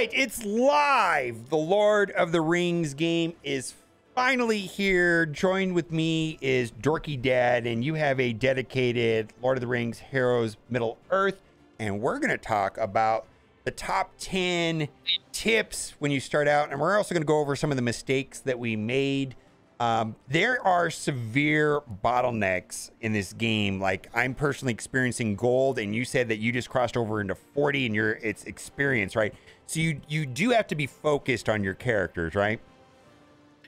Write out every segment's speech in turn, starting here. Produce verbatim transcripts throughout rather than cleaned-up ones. right, it's live. The Lord of the Rings game is finally here. Joined with me is Dorky Dad, and you have a dedicated Lord of the Rings Heroes Middle Earth, and we're going to talk about the top ten tips when you start out, and we're also going to go over some of the mistakes that we made. Um, there are severe bottlenecks in this game. Like, I'm personally experiencing gold, and you said that you just crossed over into forty, and you're it's experience, right? So you you do have to be focused on your characters, right?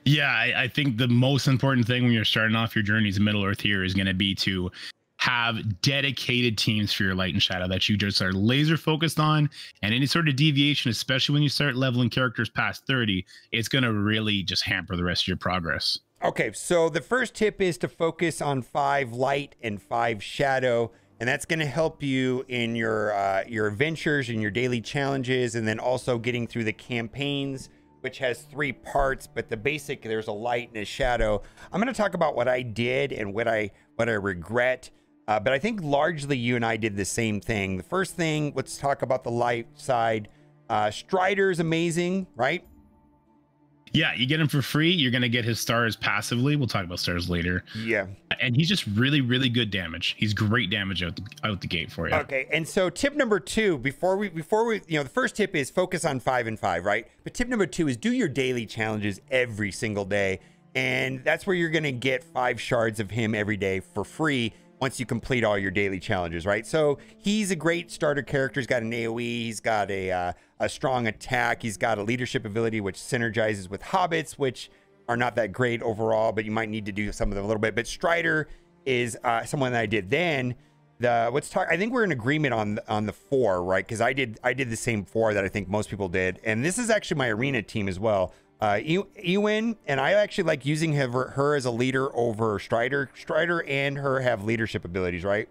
Yeah, I, I think the most important thing when you're starting off your journeys in Middle Earth here is going to be to have dedicated teams for your light and shadow that you just are laser focused on, and any sort of deviation, especially when you start leveling characters past thirty, it's going to really just hamper the rest of your progress. Okay, so the first tip is to focus on five light and five shadow, and that's going to help you in your uh, your adventures and your daily challenges, and then also getting through the campaigns, which has three parts, but the basic, there's a light and a shadow. I'm going to talk about what I did and what I what I regret. Uh, but I think largely you and I did the same thing. The first thing, let's talk about the light side. Uh, Strider is amazing, right? Yeah, you get him for free. You're going to get his stars passively. We'll talk about stars later. Yeah. And he's just really, really good damage. He's great damage out the, out the gate for you. Okay. And so tip number two, before we, before we, you know, the first tip is focus on five and five, right? But tip number two is do your daily challenges every single day. And that's where you're going to get five shards of him every day for free, once you complete all your daily challenges, right? So he's a great starter character. He's got an AoE, he's got a, uh, a strong attack, he's got a leadership ability, which synergizes with hobbits, which are not that great overall, but you might need to do some of them a little bit. But Strider is uh, someone that I did. Then the let's talk. I think we're in agreement on on the four, right? Because I did I did the same four that I think most people did, and this is actually my arena team as well. Uh, Eowyn, and I actually like using her, her as a leader over Strider. Strider and her have leadership abilities, right?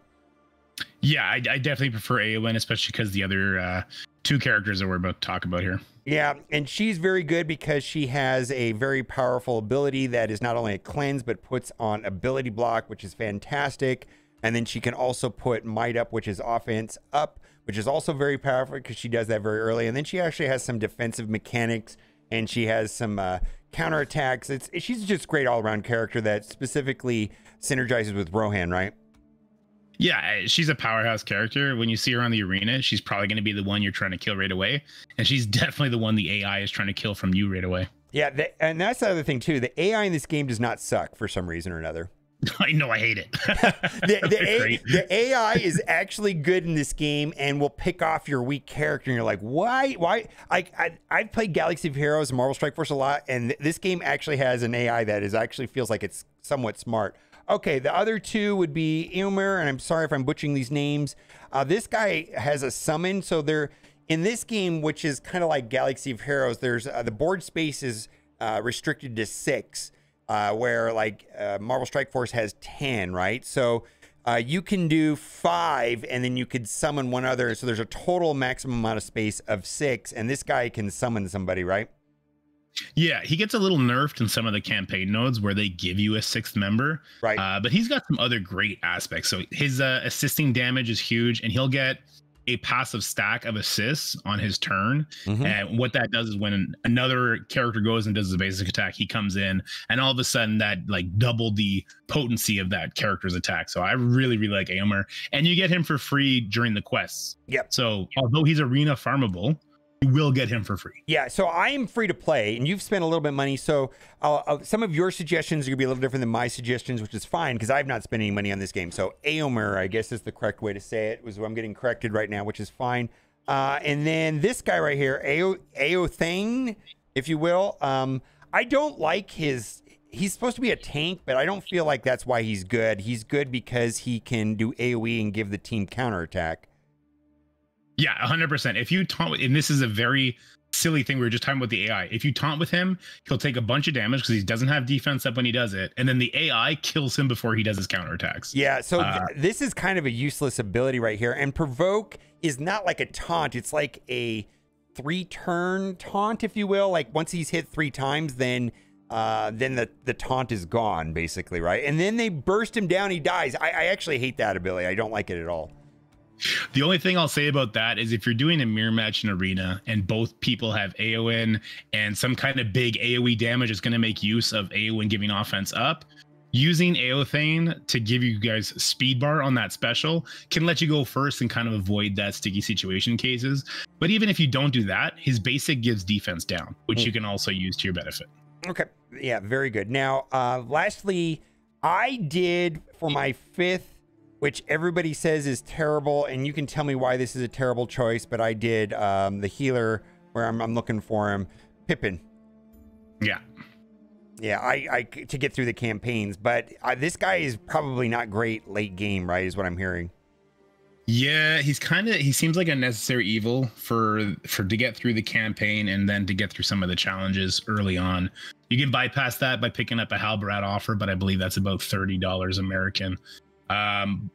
Yeah, I, I definitely prefer Eowyn, especially because the other uh, two characters that we're about to talk about here. Yeah, and she's very good because she has a very powerful ability that is not only a cleanse, but puts on ability block, which is fantastic. And then she can also put might up, which is offense up, which is also very powerful because she does that very early. And then she actually has some defensive mechanics, and she has some uh, counterattacks. It's she's just a great all-around character that specifically synergizes with Rohan, right? Yeah, she's a powerhouse character. When you see her on the arena, she's probably going to be the one you're trying to kill right away, and she's definitely the one the A I is trying to kill from you right away. Yeah, the, and that's the other thing too. The A I in this game does not suck for some reason or another. I know, I hate it. the, the, a, the A I is actually good in this game and will pick off your weak character. And you're like, why? Why? I, I, I've played Galaxy of Heroes and Marvel Strike Force a lot, and th this game actually has an A I that is actually feels like it's somewhat smart. Okay, the other two would be Éomer, and I'm sorry if I'm butchering these names. Uh, this guy has a summon, so they're in this game, which is kind of like Galaxy of Heroes. There's uh, the board space is uh, restricted to six. Uh, where like uh, Marvel Strike Force has ten, right? So uh, you can do five, and then you could summon one other. So there's a total maximum amount of space of six, and this guy can summon somebody, right? Yeah, he gets a little nerfed in some of the campaign nodes where they give you a sixth member, right? Uh, but he's got some other great aspects. So his uh, assisting damage is huge, and he'll get a passive stack of assists on his turn. Mm-hmm. And what that does is when another character goes and does the basic attack, he comes in, and all of a sudden that like doubled the potency of that character's attack. So I really, really like Éomer, and you get him for free during the quests. Yep. So although he's arena farmable, you will get him for free. Yeah. So I am free to play, and you've spent a little bit of money. So I'll, I'll, some of your suggestions are gonna be a little different than my suggestions, which is fine because I've not spent any money on this game. So Éomer, I guess, is the correct way to say it. Was I'm getting corrected right now, which is fine. Uh, and then this guy right here, Ao Aothane, if you will. Um, I don't like his. He's supposed to be a tank, but I don't feel like that's why he's good. He's good because he can do AoE and give the team counterattack. Yeah, one hundred percent. If you taunt, and this is a very silly thing, we were just talking about the A I. If you taunt with him, he'll take a bunch of damage because he doesn't have defense up when he does it, and then the A I kills him before he does his counterattacks. Yeah, so uh, th this is kind of a useless ability right here, and Provoke is not like a taunt. It's like a three-turn taunt, if you will. Like, once he's hit three times, then uh, then the, the taunt is gone, basically, right? And then they burst him down, he dies. I, I actually hate that ability. I don't like it at all. The only thing I'll say about that is if you're doing a mirror match in arena and both people have A O N and some kind of big AoE damage is going to make use of A O N giving offense up, using Aothane to give you guys speed bar on that special can let you go first and kind of avoid that sticky situation cases. But even if you don't do that, his basic gives defense down, which mm. you can also use to your benefit. Okay. Yeah, very good. Now, uh, lastly, I did for my fifth, which everybody says is terrible, and you can tell me why this is a terrible choice, but I did um, the healer where I'm, I'm looking for him, Pippin. Yeah. Yeah, I, I to get through the campaigns, but uh, this guy is probably not great late game, right, is what I'm hearing. Yeah, he's kind of, he seems like a necessary evil for, for to get through the campaign and then to get through some of the challenges early on. You can bypass that by picking up a Halbarad offer, but I believe that's about thirty dollars American. Um,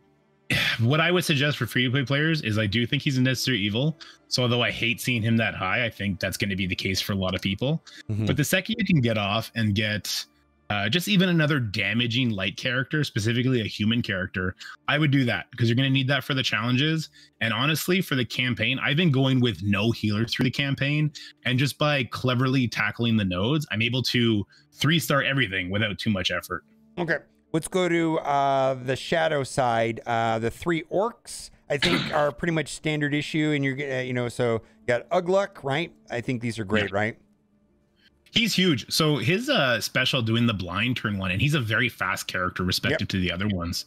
what I would suggest for free-to-play players is I do think he's a necessary evil. So although I hate seeing him that high, I think that's going to be the case for a lot of people. Mm-hmm. But the second you can get off and get uh, just even another damaging light character, specifically a human character, I would do that because you're going to need that for the challenges. And honestly, for the campaign, I've been going with no healer through the campaign. And just by cleverly tackling the nodes, I'm able to three-star everything without too much effort. Okay. Let's go to uh, the shadow side. Uh, the three orcs, I think, are pretty much standard issue. And you're, uh, you know, so you got Úgluk, right? I think these are great, yeah. right? He's huge. So his uh, special doing the blind turn one, and he's a very fast character respective yep. to the other ones.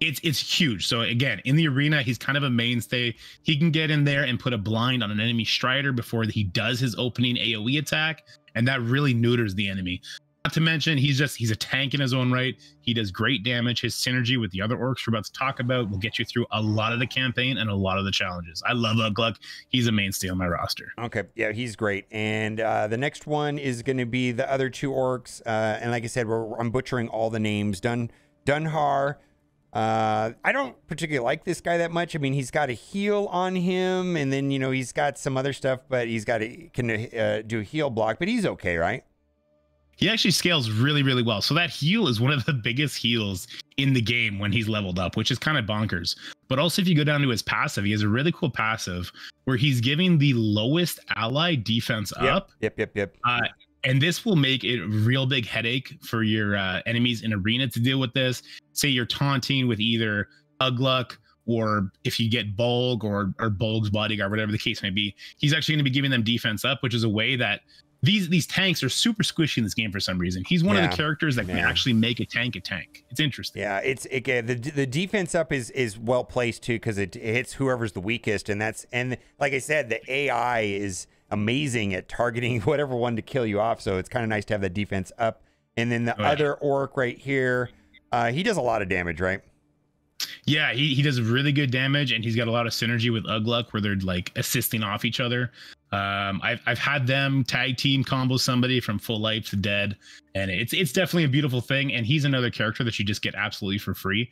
It's it's huge. So again, in the arena, he's kind of a mainstay. He can get in there and put a blind on an enemy Strider before he does his opening AoE attack, and that really neuters the enemy. Not to mention, he's just, he's a tank in his own right. He does great damage. His synergy with the other orcs we're about to talk about will get you through a lot of the campaign and a lot of the challenges. I love Úgluk. He's a mainstay on my roster. Okay. Yeah, he's great. And uh, the next one is going to be the other two orcs. Uh, and like I said, we're, I'm butchering all the names. Dun, Dúnhere. Uh, I don't particularly like this guy that much. I mean, he's got a heal on him. And then, you know, he's got some other stuff, but he's got a, can uh, do a heal block. But he's okay, right? He actually scales really, really well. So that heal is one of the biggest heals in the game when he's leveled up, which is kind of bonkers. But also, if you go down to his passive, he has a really cool passive where he's giving the lowest ally defense yep, up. Yep, yep, yep. Uh, and this will make it a real big headache for your uh, enemies in arena to deal with this. Say you're taunting with either Úgluk, or if you get Bolg or, or Bolg's bodyguard, whatever the case may be, he's actually going to be giving them defense up, which is a way that These these tanks are super squishy in this game for some reason. He's one yeah. of the characters that can yeah. actually make a tank a tank. It's interesting. Yeah, it's it, the the defense up is is well placed too because it, it hits whoever's the weakest, and that's and like I said, the A I is amazing at targeting whatever one to kill you off. So it's kind of nice to have that defense up. And then the oh, other yeah. orc right here, uh, he does a lot of damage, right? Yeah, he he does really good damage, and he's got a lot of synergy with Úgluk where they're like assisting off each other. Um, I've, I've had them tag team combo somebody from full life to dead, and it's it's definitely a beautiful thing. And he's another character that you just get absolutely for free.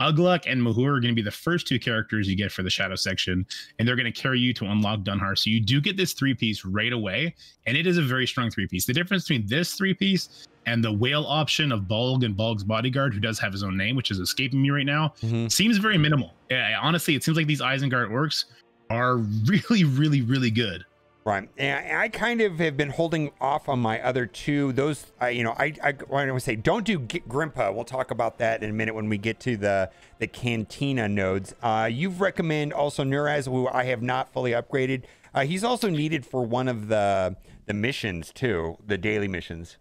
Úgluk and Mahur are going to be the first two characters you get for the shadow section, and they're going to carry you to unlock Dúnhere. So you do get this three piece right away, and it is a very strong three piece. The difference between this three piece and the whale option of Bolg and Bolg's bodyguard, who does have his own name, which is escaping me right now, mm-hmm. seems very minimal. Yeah, honestly, it seems like these Isengard orcs are really, really, really good. Right. And I kind of have been holding off on my other two. Those, I, you know, I, I, I would say don't do Grimpa. We'll talk about that in a minute when we get to the, the Cantina nodes. Uh, you've recommended also Nuraz, who I have not fully upgraded. Uh, he's also needed for one of the, the missions too, the daily missions.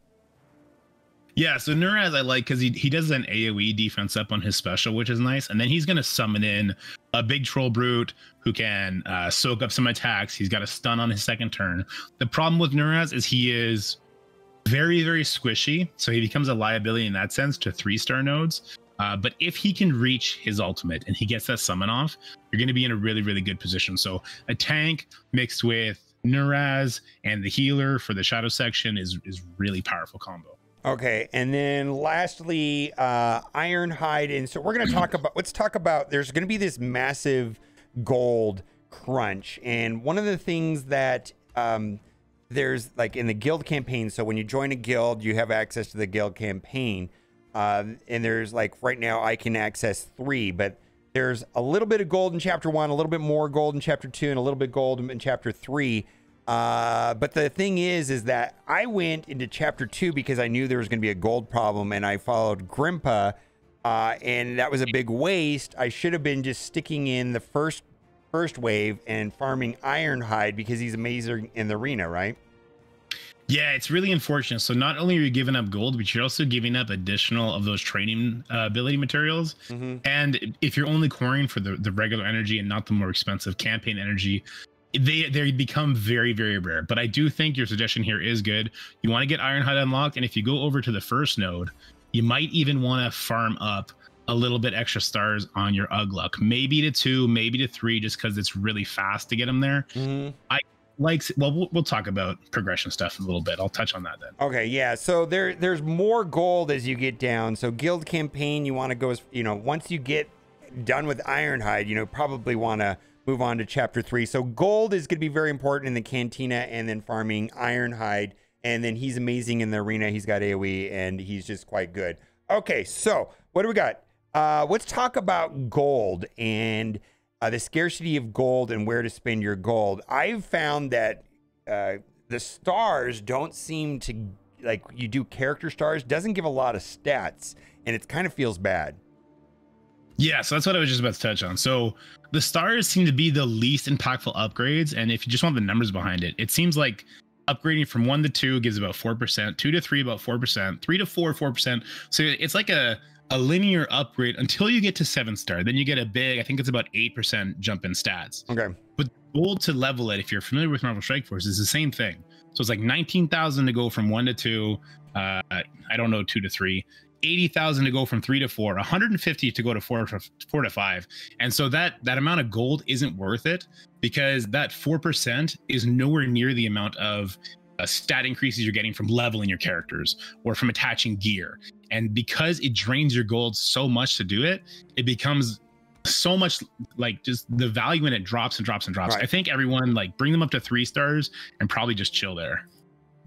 Yeah, so Nuraz I like because he, he does an AoE defense up on his special, which is nice. And then he's going to summon in a big troll brute who can uh, soak up some attacks. He's got a stun on his second turn. The problem with Nuraz is he is very, very squishy. So he becomes a liability in that sense to three-star nodes. Uh, but if he can reach his ultimate and he gets that summon off, you're going to be in a really, really good position. So a tank mixed with Nuraz and the healer for the shadow section is, is really powerful combo. Okay, and then lastly, uh, Ironhide, and so we're going to talk about, let's talk about, there's going to be this massive gold crunch, and one of the things that um, there's, like, in the guild campaign, so when you join a guild, you have access to the guild campaign, uh, and there's, like, right now I can access three, but There's a little bit of gold in chapter one, a little bit more gold in chapter two, and a little bit gold in chapter three. Uh, but the thing is, is that I went into chapter two because I knew there was going to be a gold problem, and I followed Grimpa, uh, and that was a big waste. I should have been just sticking in the first first wave and farming Ironhide because he's amazing in the arena, right? Yeah, it's really unfortunate. So not only are you giving up gold, but you're also giving up additional of those training uh, ability materials. Mm-hmm. And if you're only quarrying for the, the regular energy and not the more expensive campaign energy, they they become very, very rare. But I do think your suggestion here is good. You want to get Ironhide unlocked. And if you go over to the first node, you might even want to farm up a little bit extra stars on your Úgluk, maybe to two, maybe to three, just because it's really fast to get them there. Mm-hmm. I Like, well, well, we'll talk about progression stuff in a little bit. I'll touch on that then. Okay, yeah. So there, there's more gold as you get down. So guild campaign, you want to go, as, you know, once you get done with Ironhide, you know, probably want to move on to chapter three. So gold is going to be very important in the cantina, and then farming Ironhide, and then he's amazing in the arena. He's got AoE, and he's just quite good. Okay, so what do we got? Uh, let's talk about gold and. Uh, the scarcity of gold and where to spend your gold. I've found that uh, the stars don't seem to, like you do character stars, doesn't give a lot of stats, and it kind of feels bad. Yeah, so that's what I was just about to touch on. So the stars seem to be the least impactful upgrades, and if you just want the numbers behind it, it seems like upgrading from one to two gives about four percent, two to three, about four percent, three to four, four percent. So it's like a a linear upgrade until you get to seven star. Then you get a big, I think it's about eight percent jump in stats. Okay. But gold to level it, if you're familiar with Marvel Strike Force, is the same thing. So it's like nineteen thousand to go from one to two, uh, I don't know, two to three, eighty thousand to go from three to four, one hundred fifty to go to four, four to five. And so that, that amount of gold isn't worth it because that four percent is nowhere near the amount of Uh, stat increases you're getting from leveling your characters or from attaching gear. And because it drains your gold so much to do it, it becomes so much like just the value in it drops and drops and drops. Right. I think everyone like bring them up to three stars and probably just chill there.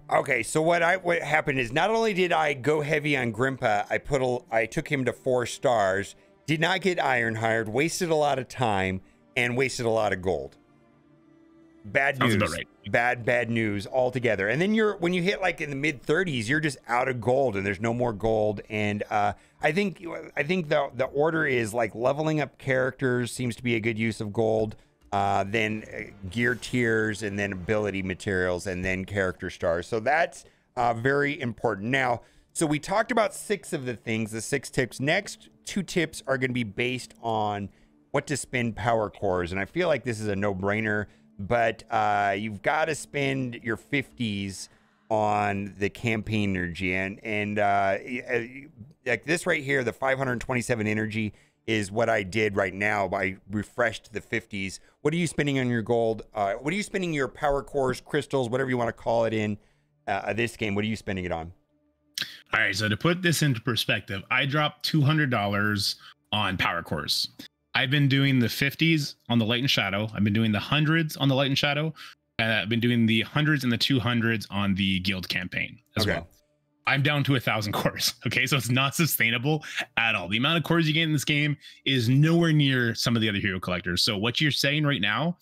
Okay, so what I what happened is not only did I go heavy on Grimpa, I put a, I took him to four stars, did not get Ironhide, wasted a lot of time, and wasted a lot of gold. Bad news. Sounds about right. Bad, bad news altogether. And then you're when you hit like in the mid thirties, you're just out of gold, and there's no more gold. And uh, I think I think the the order is like leveling up characters seems to be a good use of gold. Uh, then gear tiers, and then ability materials, and then character stars. So that's uh, very important. Now, so we talked about six of the things, the six tips. Next two tips are going to be based on what to spend power cores, and I feel like this is a no-brainer. But uh, you've got to spend your fifties on the campaign energy. And, and uh, like this right here, the five hundred twenty-seven energy is what I did right now. I refreshed the fifties. What are you spending on your gold? Uh, what are you spending your power cores, crystals, whatever you want to call it in uh, this game? What are you spending it on? All right. So to put this into perspective, I dropped two hundred dollars on power cores. I've been doing the fifties on the Light and Shadow. I've been doing the hundreds on the Light and Shadow. And I've been doing the hundreds and the two hundreds on the guild campaign as well. I'm down to a thousand cores. Okay, so it's not sustainable at all. The amount of cores you get in this game is nowhere near some of the other hero collectors. So what you're saying right now, one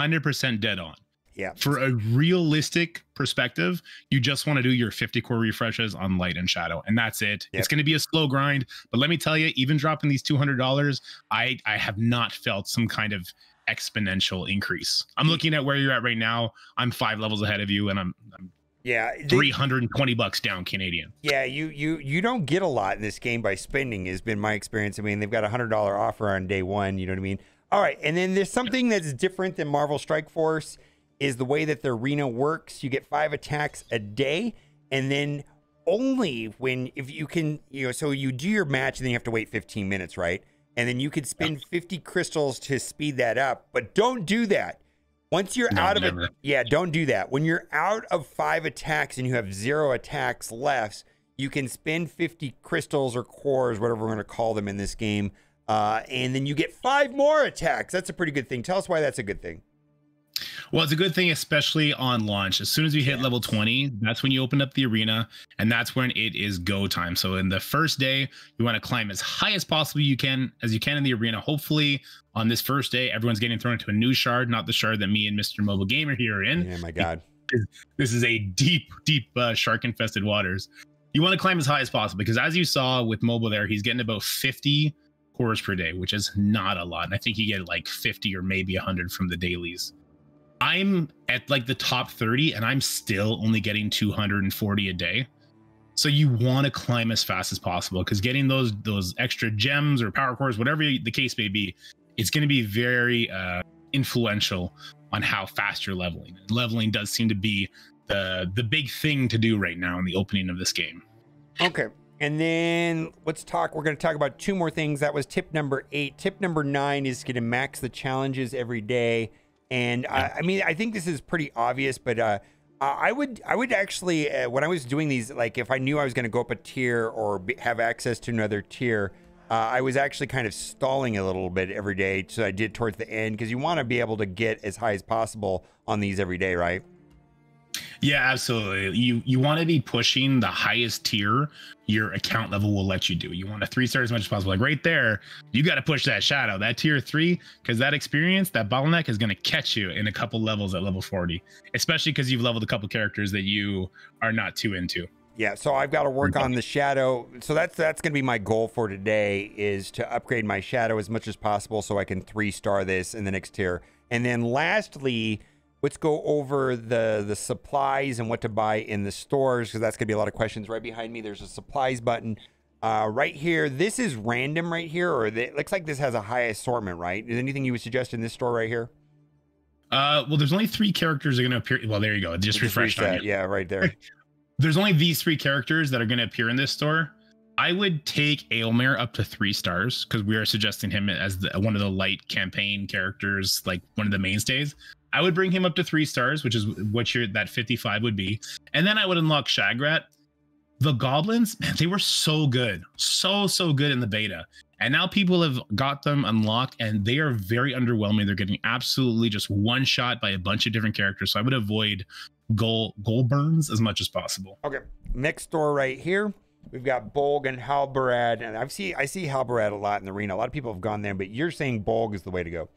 hundred percent dead on. Yeah. For a realistic perspective, you just want to do your fifty core refreshes on Light and Shadow, and that's it. Yep. It's going to be a slow grind, but let me tell you, even dropping these two hundred dollars, I, I have not felt some kind of exponential increase. I'm looking at where you're at right now. I'm five levels ahead of you, and I'm, I'm yeah, the, three hundred twenty bucks down Canadian. Yeah, you you you don't get a lot in this game by spending, has been my experience. I mean, they've got a one hundred dollar offer on day one, you know what I mean? All right, and then there's something that's different than Marvel Strike Force, is the way that the arena works. You get five attacks a day, and then only when, if you can, you know, so you do your match and then you have to wait fifteen minutes, right? And then you could spend fifty crystals to speed that up, but don't do that. Once you're no, out of it, yeah, don't do that. When you're out of five attacks and you have zero attacks left, you can spend fifty crystals or cores, whatever we're gonna call them in this game, uh, and then you get five more attacks. That's a pretty good thing. Tell us why that's a good thing. Well, it's a good thing, especially on launch. As soon as you hit yeah. level twenty, that's when you open up the arena, and that's when it is go time. So in the first day, you want to climb as high as possible you can, as you can in the arena. Hopefully, on this first day, everyone's getting thrown into a new shard, not the shard that me and Mister Mobile Gamer here are in. Oh my God. This is a deep, deep uh, shark-infested waters. You want to climb as high as possible, because as you saw with Mobile there, he's getting about fifty cores per day, which is not a lot. And I think you get like fifty or maybe one hundred from the dailies. I'm at like the top thirty and I'm still only getting two hundred forty a day. So you want to climb as fast as possible, because getting those those extra gems or power cores, whatever the case may be, it's going to be very uh, influential on how fast you're leveling. Leveling does seem to be the the big thing to do right now in the opening of this game. Okay. And then let's talk, we're going to talk about two more things. That was tip number eight. Tip number nine is going to max the challenges every day. And I, I mean, I think this is pretty obvious, but uh, I would I would actually, uh, when I was doing these, like if I knew I was going to go up a tier or be, have access to another tier, uh, I was actually kind of stalling a little bit every day. So I did towards the end, because you want to be able to get as high as possible on these every day, right? Yeah, absolutely. You you want to be pushing the highest tier your account level will let you do. You want to three star as much as possible. Like right there, you got to push that shadow, that tier three, because that experience, that bottleneck is going to catch you in a couple levels at level forty, especially because you've leveled a couple characters that you are not too into. Yeah, so I've got to work on the shadow. So that's that's going to be my goal for today, is to upgrade my shadow as much as possible so I can three star this in the next tier. And then lastly, let's go over the, the supplies and what to buy in the stores, because that's going to be a lot of questions. Right behind me, there's a supplies button uh, right here. This is random right here, or the, it looks like this has a high assortment, right? Is there anything you would suggest in this store right here? Uh, well, there's only three characters that are going to appear. Well, there you go. It just, just refreshed that. Yeah, right there. There's only these three characters that are going to appear in this store. I would take Éomer up to three stars, because we are suggesting him as the, one of the light campaign characters, like one of the mainstays. I would bring him up to three stars, which is what your that fifty-five would be. And then I would unlock Shagrat. The goblins, man, they were so good. So, so good in the beta. And now people have got them unlocked, and they are very underwhelming. They're getting absolutely just one shot by a bunch of different characters. So I would avoid goal, goal burns as much as possible. Okay, next store right here. We've got Bolg and Halbarad. And I've see, I see Halbarad a lot in the arena. A lot of people have gone there, but you're saying Bolg is the way to go.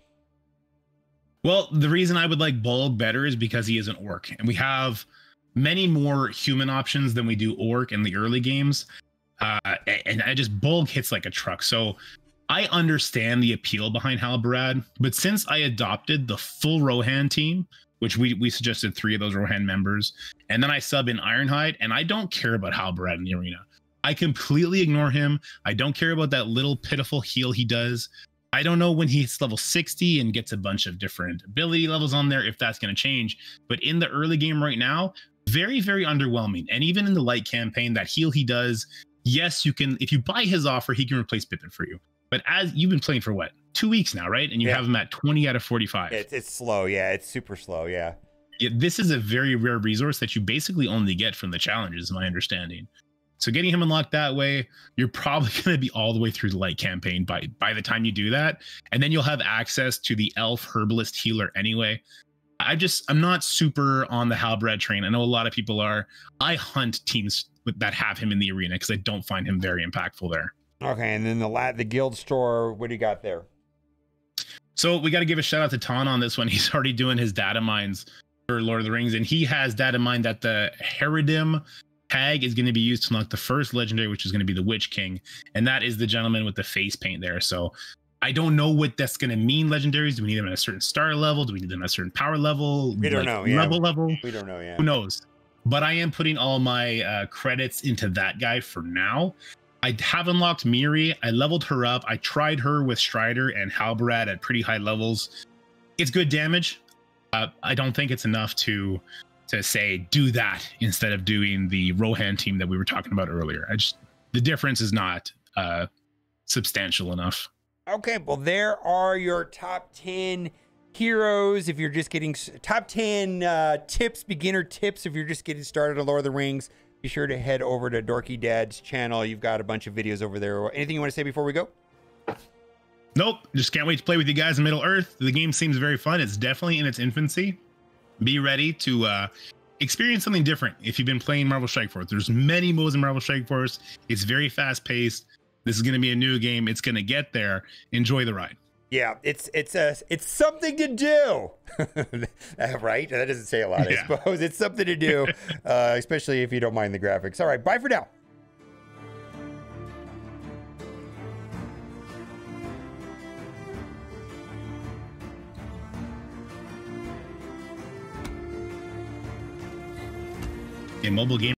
Well, the reason I would like Bolg better is because he is an orc, and we have many more human options than we do orc in the early games. Uh, and I just, Bolg hits like a truck. So I understand the appeal behind Halbarad, but since I adopted the full Rohan team, which we, we suggested three of those Rohan members, and then I sub in Ironhide, and I don't care about Halbarad in the arena. I completely ignore him. I don't care about that little pitiful heal he does. I don't know when he hits level sixty and gets a bunch of different ability levels on there, if that's going to change. But in the early game right now, very, very underwhelming. And even in the light campaign, that heal he does, yes, you can, if you buy his offer, he can replace Pippin for you. But as you've been playing for what, two weeks now, right? And you yeah. have him at twenty out of forty-five. It's, it's slow. Yeah, it's super slow. Yeah. yeah. This is a very rare resource that you basically only get from the challenges, my understanding. So getting him unlocked that way, you're probably going to be all the way through the light campaign by by the time you do that. And then you'll have access to the elf herbalist healer anyway. I just, I'm not super on the Halbarad train. I know a lot of people are. I hunt teams that have him in the arena because I don't find him very impactful there. Okay, and then the la the guild store, what do you got there? So we got to give a shout out to Ton on this one. He's already doing his data mines for Lord of the Rings, and he has data mined that the Herodim tag is going to be used to unlock the first legendary, which is going to be the Witch King, and that is the gentleman with the face paint there. So I don't know what that's going to mean. Legendaries, do we need them at a certain star level? Do we need them at a certain power level? We don't like know. Yeah. Level level. We don't know. Yeah. Who knows? But I am putting all my uh, credits into that guy for now. I have unlocked Miri. I leveled her up. I tried her with Strider and Halbarad at pretty high levels. It's good damage. Uh, I don't think it's enough to. to say do that instead of doing the Rohan team that we were talking about earlier. I just, the difference is not uh, substantial enough. Okay, well, there are your top ten heroes. If you're just getting top ten uh, tips, beginner tips, if you're just getting started on Lord of the Rings, be sure to head over to Dorky Dad's channel. You've got a bunch of videos over there. Anything you want to say before we go? Nope, just can't wait to play with you guys in Middle Earth. The game seems very fun. It's definitely in its infancy. Be ready to uh, experience something different if you've been playing Marvel Strike Force. There's many modes in Marvel Strike Force. It's very fast paced. This is going to be a new game. It's going to get there. Enjoy the ride. Yeah, it's it's a, it's something to do, right? That doesn't say a lot, I yeah. suppose. It's something to do, uh, especially if you don't mind the graphics. All right, bye for now. A mobile game.